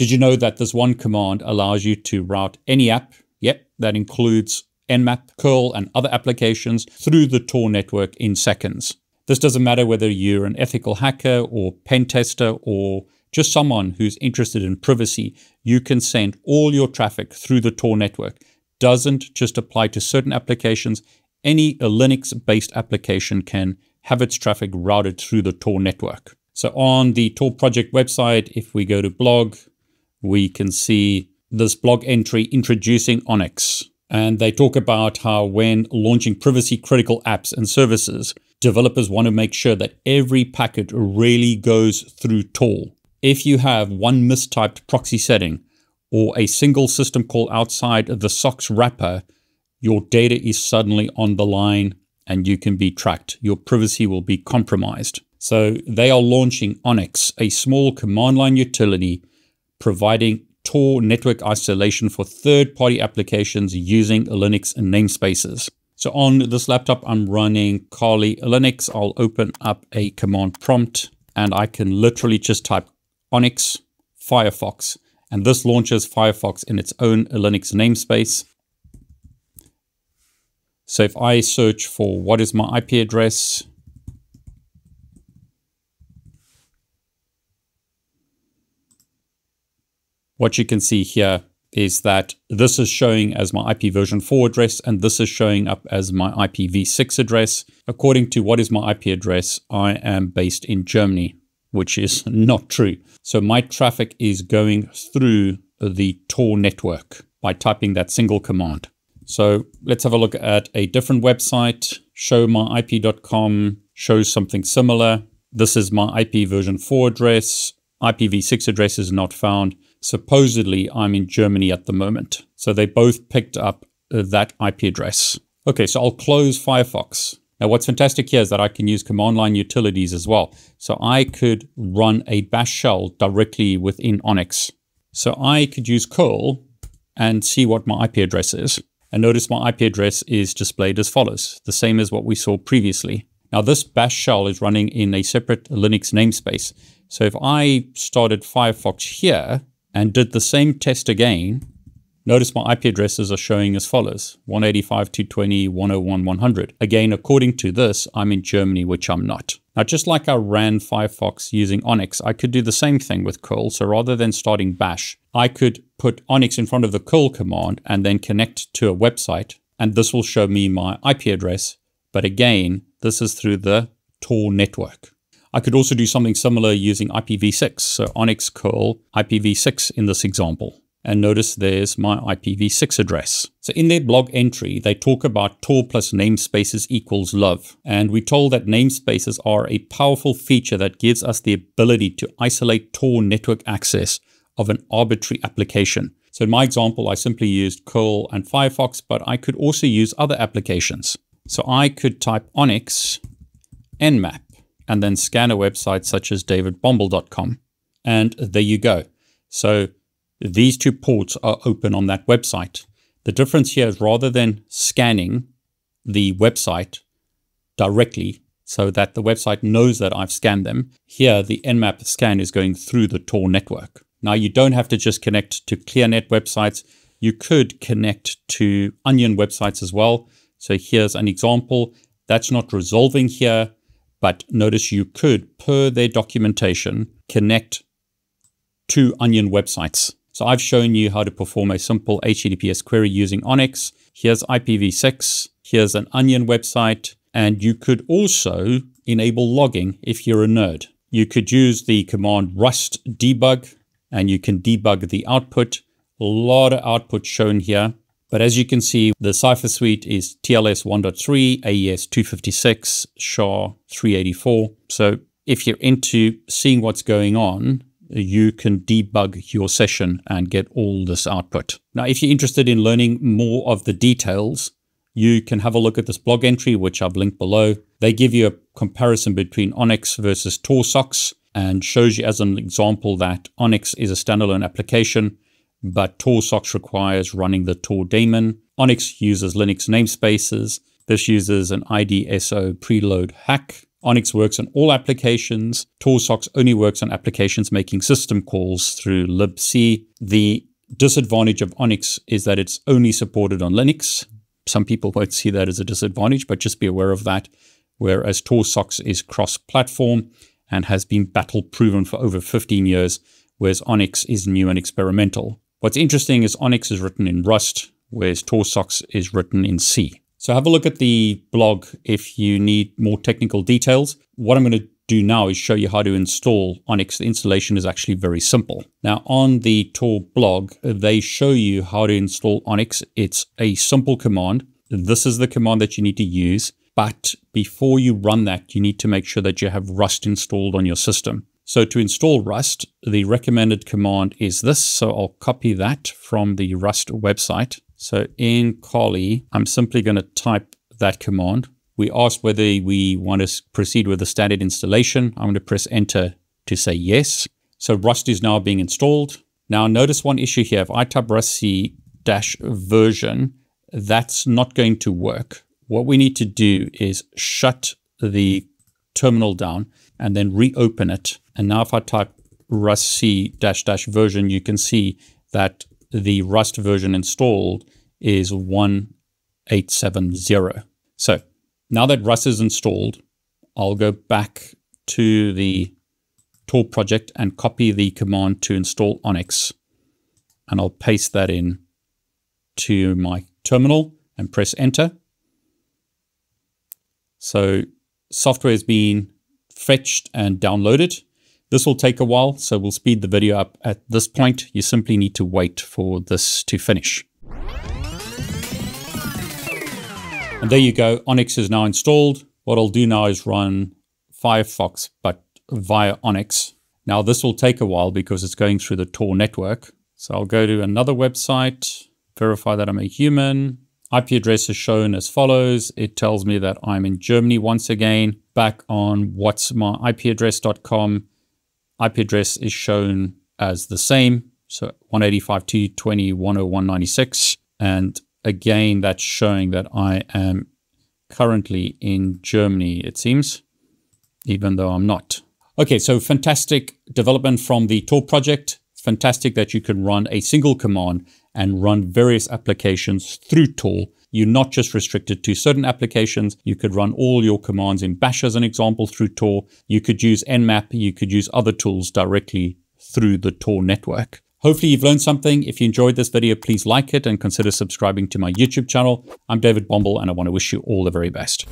Did you know that this one command allows you to route any app? Yep, that includes Nmap, curl, and other applications through the Tor network in seconds. This doesn't matter whether you're an ethical hacker or pen tester or just someone who's interested in privacy. You can send all your traffic through the Tor network. Doesn't just apply to certain applications. Any Linux-based application can have its traffic routed through the Tor network. So on the Tor Project website, if we go to blog, we can see this blog entry introducing Oniux. And they talk about how when launching privacy-critical apps and services, developers want to make sure that every packet really goes through Tor. If you have one mistyped proxy setting or a single system call outside the SOCKS wrapper, your data is suddenly on the line and you can be tracked. Your privacy will be compromised. So they are launching Oniux, a small command line utility providing Tor network isolation for third-party applications using Linux namespaces. So on this laptop, I'm running Kali Linux. I'll open up a command prompt and I can literally just type Oniux Firefox, and this launches Firefox in its own Linux namespace. So if I search for what is my IP address, what you can see here is that this is showing as my IPv4 address, and this is showing up as my IPv6 address. According to what is my IP address, I am based in Germany, which is not true. So my traffic is going through the Tor network by typing that single command. So let's have a look at a different website. ShowMyIP.com shows something similar. This is my IPv4 address. IPv6 address is not found. Supposedly, I'm in Germany at the moment. So they both picked up that IP address. Okay, so I'll close Firefox. Now, what's fantastic here is that I can use command line utilities as well. So I could run a bash shell directly within Oniux. So I could use curl and see what my IP address is. And notice my IP address is displayed as follows, the same as what we saw previously. Now, this bash shell is running in a separate Linux namespace. So if I started Firefox here, and did the same test again, notice my IP addresses are showing as follows, 185.220.101.100. Again, according to this, I'm in Germany, which I'm not. Now, just like I ran Firefox using Oniux, I could do the same thing with curl. So rather than starting bash, I could put Oniux in front of the curl command and then connect to a website, and this will show me my IP address. But again, this is through the Tor network. I could also do something similar using IPv6. So Oniux curl IPv6 in this example. And notice there's my IPv6 address. So in their blog entry, they talk about Tor plus namespaces equals love. And we're told that namespaces are a powerful feature that gives us the ability to isolate Tor network access of an arbitrary application. So in my example, I simply used curl and Firefox, but I could also use other applications. So I could type Oniux nmap, and then scan a website such as davidbombal.com. And there you go. So these two ports are open on that website. The difference here is rather than scanning the website directly so that the website knows that I've scanned them, here the Nmap scan is going through the Tor network. Now, you don't have to just connect to ClearNet websites. You could connect to Onion websites as well. So here's an example. That's not resolving here. But notice you could, per their documentation, connect to Onion websites. So I've shown you how to perform a simple HTTPS query using Oniux. Here's IPv6, here's an Onion website, and you could also enable logging if you're a nerd. You could use the command Rust debug, and you can debug the output. A lot of output shown here. But as you can see, the cipher suite is TLS 1.3, AES 256, SHA 384. So if you're into seeing what's going on, you can debug your session and get all this output. Now, if you're interested in learning more of the details, you can have a look at this blog entry, which I've linked below. They give you a comparison between Oniux versus Torsocks and shows you as an example that Oniux is a standalone application, but Torsocks requires running the Tor daemon. Oniux uses Linux namespaces. This uses an IDSO preload hack. Oniux works on all applications. Torsocks only works on applications making system calls through libc. The disadvantage of Oniux is that it's only supported on Linux. Some people won't see that as a disadvantage, but just be aware of that. Whereas Torsocks is cross-platform and has been battle-proven for over 15 years, whereas Oniux is new and experimental. What's interesting is Oniux is written in Rust, whereas Torsocks is written in C. So have a look at the blog if you need more technical details. What I'm going to do now is show you how to install Oniux. The installation is actually very simple. Now on the Tor blog, they show you how to install Oniux. It's a simple command. This is the command that you need to use. But before you run that, you need to make sure that you have Rust installed on your system. So to install Rust, the recommended command is this. So I'll copy that from the Rust website. So in Kali, I'm simply going to type that command. We asked whether we want to proceed with the standard installation. I'm going to press enter to say yes. So Rust is now being installed. Now notice one issue here. If I type rustc-version, that's not going to work. What we need to do is shut the terminal down and then reopen it. And now if I type rustc-version, you can see that the Rust version installed is 1870. So now that Rust is installed, I'll go back to the Tor project and copy the command to install Oniux. And I'll paste that in to my terminal and press enter. So software has been fetched and downloaded. This will take a while, so we'll speed the video up at this point. You simply need to wait for this to finish. And there you go, Oniux is now installed. What I'll do now is run Firefox, but via Oniux. Now this will take a while because it's going through the Tor network. So I'll go to another website, verify that I'm a human. IP address is shown as follows. It tells me that I'm in Germany once again. Back on whatsmyipaddress.com, IP address is shown as the same. So 185.2.20.101.96. And again, that's showing that I am currently in Germany, it seems, even though I'm not. Okay, so fantastic development from the Tor project. It's fantastic that you can run a single command and run various applications through Tor. You're not just restricted to certain applications. You could run all your commands in Bash as an example through Tor. You could use Nmap. You could use other tools directly through the Tor network. Hopefully you've learned something. If you enjoyed this video, please like it and consider subscribing to my YouTube channel. I'm David Bombal, and I want to wish you all the very best.